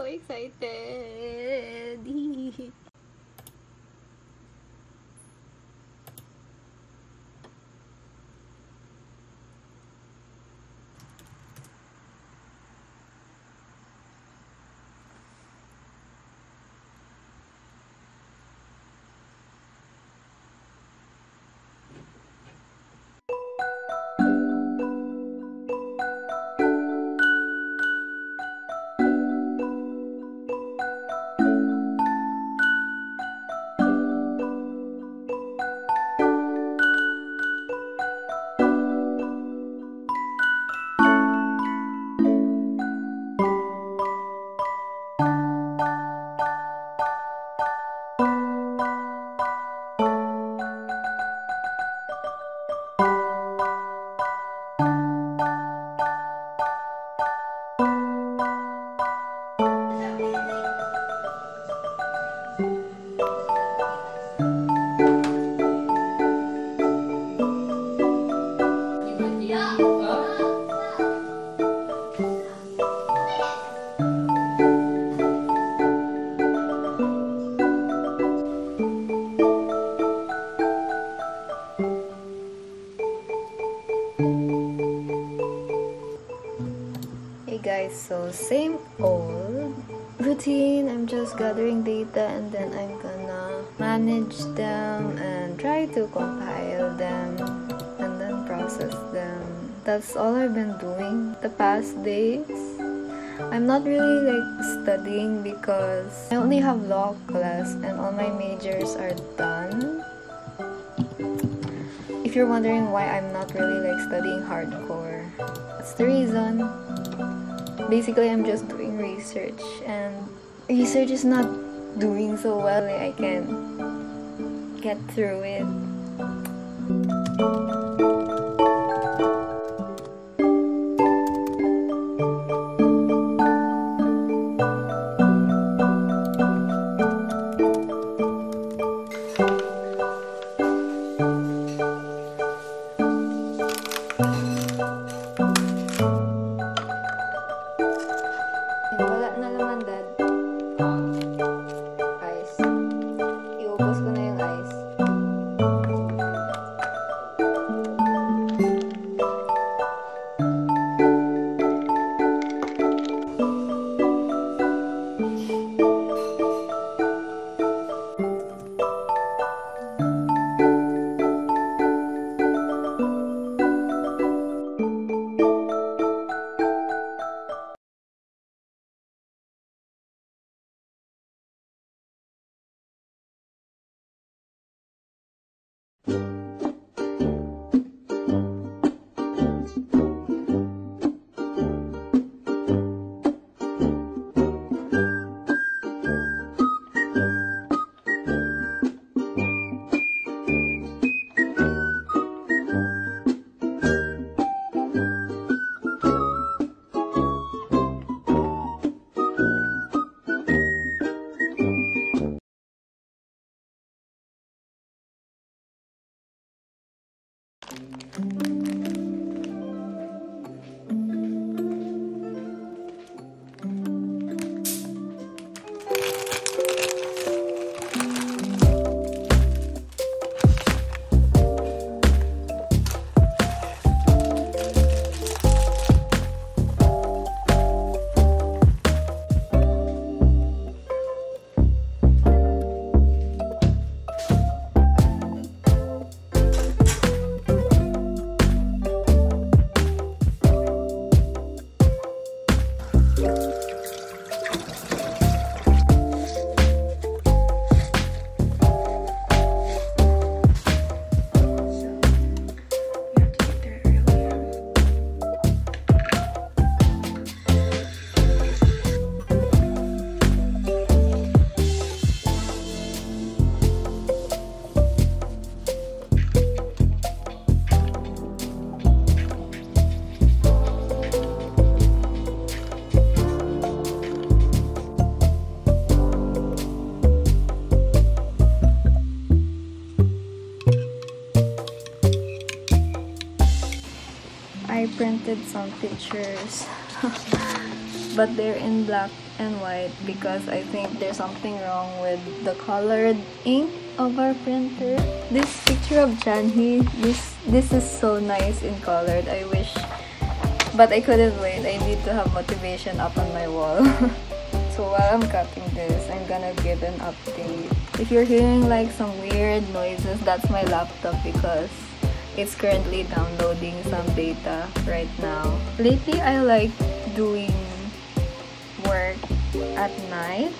so excited. So same old routine, I'm just gathering data and then I'm gonna manage them and try to compile them and then process them. That's all I've been doing the past days. I'm not really like studying because I only have law class and all my majors are done. If you're wondering why I'm not really like studying hardcore, that's the reason. Basically, I'm just doing research, and research is not doing so well. I can get through it. I printed some pictures but they're in black and white because I think there's something wrong with the colored ink of our printer. This picture of Janhi, this is so nice in colored. I wish, but I couldn't wait. I need to have motivation up on my wall. So while I'm cutting this, I'm gonna give an update. If you're hearing like some weird noises, that's my laptop because it's currently downloading some data right now. Lately, I like doing work at night.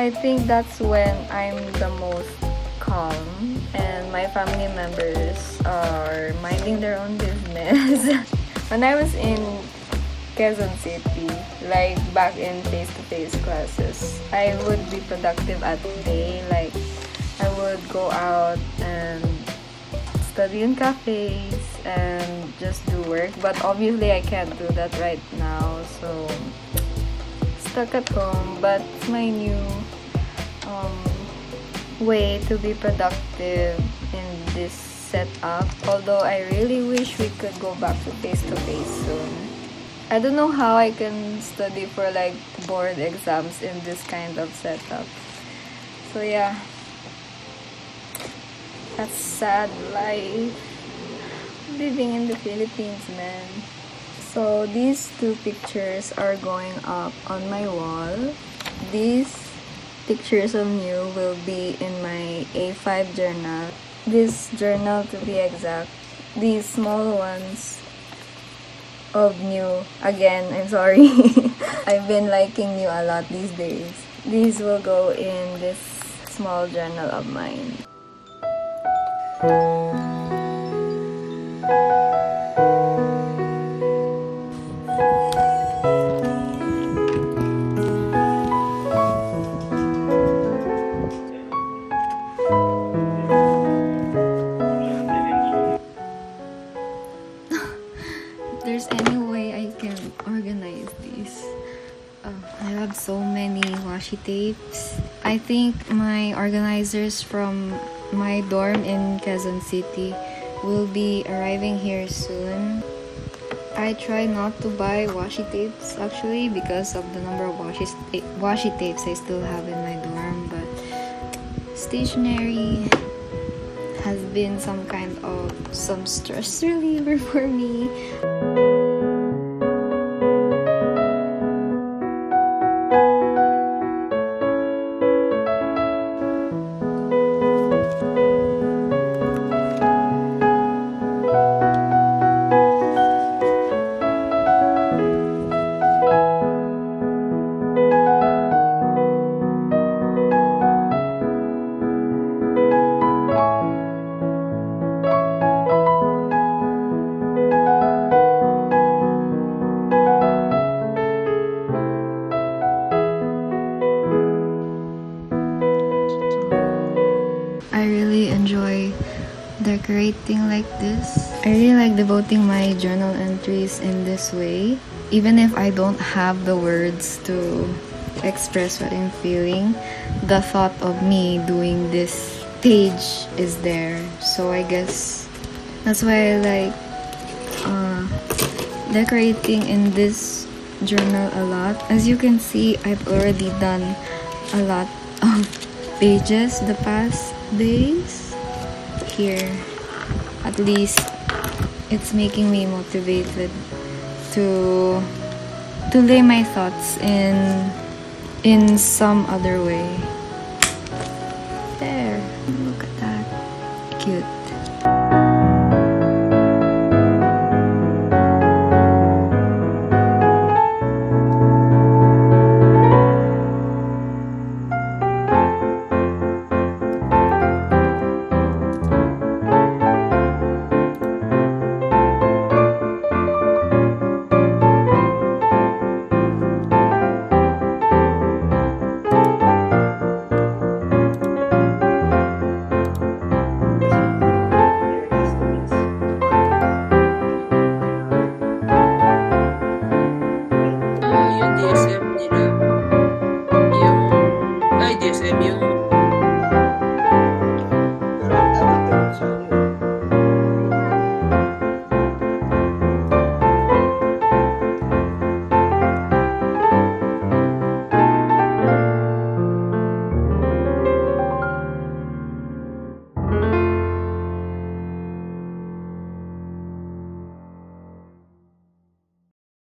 I think that's when I'm the most calm and my family members are minding their own business. When I was in Quezon City, like back in face-to-face classes, I would be productive at day. Like I would go out and study in cafes and just do work, but obviously I can't do that right now, so stuck at home. But it's my new way to be productive in this setup, although I really wish we could go back to face-to-face soon. I don't know how I can study for like board exams in this kind of setup, so yeah. That's sad life, living in the Philippines, man. So these two pictures are going up on my wall. These pictures of you will be in my A5 journal. This journal to be exact. These small ones of you. Again, I'm sorry. I've been liking you a lot these days. These will go in this small journal of mine. If there's any way I can organize these. I have so many washi tapes. I think my organizers from my dorm in Quezon City will be arriving here soon. I try not to buy washi tapes actually because of the number of washi tapes I still have in my dorm, but stationery has been some kind of stress reliever for me. I really enjoy decorating like this. I really like devoting my journal entries in this way. Even if I don't have the words to express what I'm feeling, the thought of me doing this page is there. So I guess that's why I like decorating in this journal a lot. As you can see, I've already done a lot of pages the past days here. At least it's making me motivated to lay my thoughts in some other way. There, look at that, cute.